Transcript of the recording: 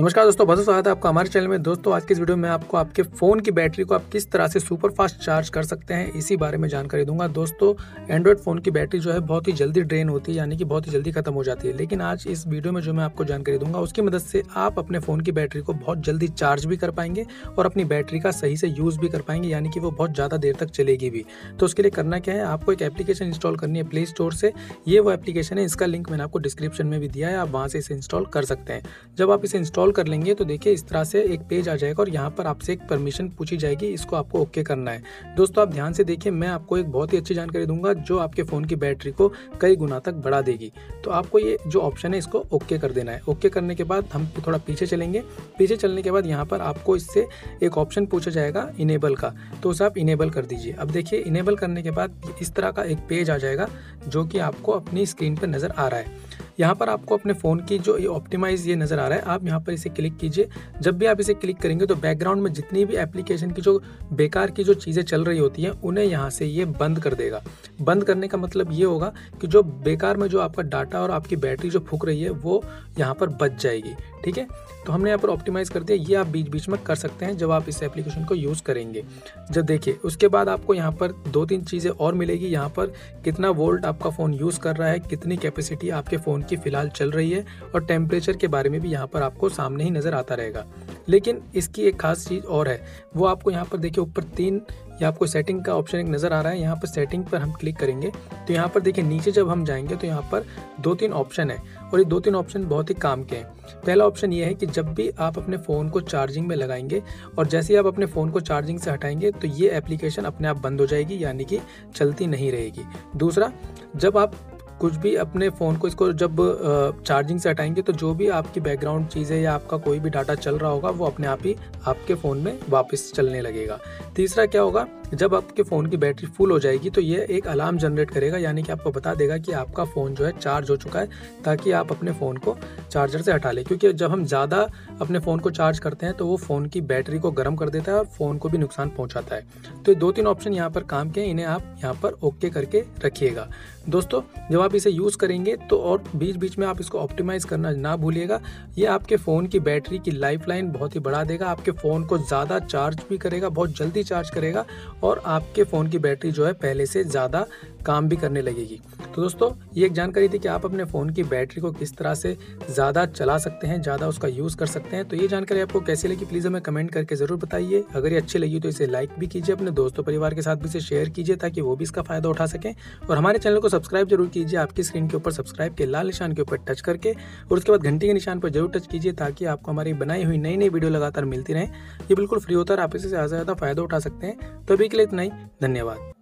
नमस्कार दोस्तों, बहुत स्वागत है आपका हमारे चैनल में। दोस्तों आज की इस वीडियो में आपको आपके फ़ोन की बैटरी को आप किस तरह से सुपर फास्ट चार्ज कर सकते हैं इसी बारे में जानकारी दूंगा। दोस्तों एंड्रॉयड फ़ोन की बैटरी जो है बहुत ही जल्दी ड्रेन होती है, यानी कि बहुत ही जल्दी खत्म हो जाती है, लेकिन आज इस वीडियो में जो मैं आपको जानकारी दूंगा उसकी मदद से आप अपने फ़ोन की बैटरी को बहुत जल्दी चार्ज भी कर पाएंगे और अपनी बैटरी का सही से यूज़ भी कर पाएंगे, यानी कि वो बहुत ज़्यादा देर तक चलेगी भी। तो उसके लिए करना क्या है, आपको एक एप्लीकेशन इंस्टॉल करनी है प्ले स्टोर से। ये वो एप्लीकेशन है, इसका लिंक मैंने आपको डिस्क्रिप्शन में भी दिया है, आप वहाँ से इसे इंस्टॉल कर सकते हैं। जब आप इसे इंस्टॉल कर लेंगे तो देखिए इस तरह से एक पेज आ जाएगा और यहाँ पर आपसे एक परमिशन पूछी जाएगी, इसको आपको ओके करना है। दोस्तों आप ध्यान से देखिए, मैं आपको एक बहुत ही अच्छी जानकारी दूंगा जो आपके फ़ोन की बैटरी को कई गुना तक बढ़ा देगी। तो आपको ये जो ऑप्शन है इसको ओके कर देना है। ओके करने के बाद हम थोड़ा पीछे चलेंगे, पीछे चलने के बाद यहाँ पर आपको इससे एक ऑप्शन पूछा जाएगा इनेबल का, तो उसे आप इनेबल कर दीजिए। अब देखिए इनेबल करने के बाद इस तरह का एक पेज आ जाएगा जो कि आपको अपनी स्क्रीन पर नज़र आ रहा है। यहाँ पर आपको अपने फ़ोन की जो ऑप्टिमाइज़ ये नज़र आ रहा है, आप यहाँ पर इसे क्लिक कीजिए। जब भी आप इसे क्लिक करेंगे तो बैकग्राउंड में जितनी भी एप्लीकेशन की जो बेकार की जो चीज़ें चल रही होती हैं उन्हें यहाँ से ये बंद कर देगा। बंद करने का मतलब ये होगा कि जो बेकार में जो आपका डाटा और आपकी बैटरी जो फूक रही है वो यहाँ पर बच जाएगी। ठीक है, तो हमने यहाँ पर ऑप्टिमाइज़ कर दिया। ये आप बीच बीच में कर सकते हैं जब आप इस एप्लीकेशन को यूज़ करेंगे। जब देखिए उसके बाद आपको यहाँ पर दो तीन चीज़ें और मिलेगी। यहाँ पर कितना वोल्ट आपका फ़ोन यूज़ कर रहा है, कितनी कैपेसिटी आपके फ़ोन की फ़िलहाल चल रही है और टेम्परेचर के बारे में भी यहाँ पर आपको सामने ही नज़र आता रहेगा। लेकिन इसकी एक खास चीज़ और है, वो आपको यहाँ पर देखिए ऊपर तीन या आपको सेटिंग का ऑप्शन एक नज़र आ रहा है। यहाँ पर सेटिंग पर हम क्लिक करेंगे तो यहाँ पर देखिए नीचे जब हम जाएंगे तो यहाँ पर दो तीन ऑप्शन है और ये दो तीन ऑप्शन बहुत ही काम के हैं। पहला ऑप्शन ये है कि जब भी आप अपने फ़ोन को चार्जिंग में लगाएंगे और जैसे ही आप अपने फ़ोन को चार्जिंग से हटाएंगे तो ये एप्लीकेशन अपने आप बंद हो जाएगी, यानी कि चलती नहीं रहेगी। दूसरा, जब आप कुछ भी अपने फ़ोन को इसको जब चार्जिंग से हटाएंगे तो जो भी आपकी बैकग्राउंड चीज़ें या आपका कोई भी डाटा चल रहा होगा वो अपने आप ही आपके फ़ोन में वापस चलने लगेगा। तीसरा क्या होगा, जब आपके फ़ोन की बैटरी फुल हो जाएगी तो ये एक अलार्म जनरेट करेगा, यानी कि आपको बता देगा कि आपका फ़ोन जो है चार्ज हो चुका है, ताकि आप अपने फ़ोन को चार्जर से हटा लें। क्योंकि जब हम ज़्यादा अपने फ़ोन को चार्ज करते हैं तो वो फ़ोन की बैटरी को गर्म कर देता है और फ़ोन को भी नुकसान पहुँचाता है। तो दो तीन ऑप्शन यहाँ पर काम के, इन्हें आप यहाँ पर ओके करके रखिएगा। दोस्तों जब आप इसे यूज़ करेंगे तो और बीच बीच में आप इसको ऑप्टिमाइज़ करना ना भूलिएगा। ये आपके फ़ोन की बैटरी की लाइफलाइन बहुत ही बढ़ा देगा, आपके फ़ोन को ज़्यादा चार्ज भी करेगा, बहुत जल्दी चार्ज करेगा और आपके फ़ोन की बैटरी जो है पहले से ज़्यादा काम भी करने लगेगी। तो दोस्तों ये एक जानकारी थी कि आप अपने फ़ोन की बैटरी को किस तरह से ज़्यादा चला सकते हैं, ज़्यादा उसका यूज़ कर सकते हैं। तो ये जानकारी आपको कैसी लगी प्लीज़ हमें कमेंट करके ज़रूर बताइए। अगर ये अच्छी लगी तो इसे लाइक भी कीजिए, अपने दोस्तों परिवार के साथ भी इसे शेयर कीजिए ताकि वो भी इसका फ़ायदा उठा सकें। और हमारे चैनल को सब्सक्राइब जरूर कीजिए, आपकी स्क्रीन के ऊपर सब्सक्राइब के लाल निशान के ऊपर टच करके, और उसके बाद घंटी के निशान पर जरूर टच कीजिए ताकि आपको हमारी बनाई हुई नई नई वीडियो लगातार मिलती रहे। ये बिल्कुल फ्री होता है, आप इससे ज़्यादा फ़ायदा उठा सकते हैं। तो अभी के लिए इतना ही, धन्यवाद।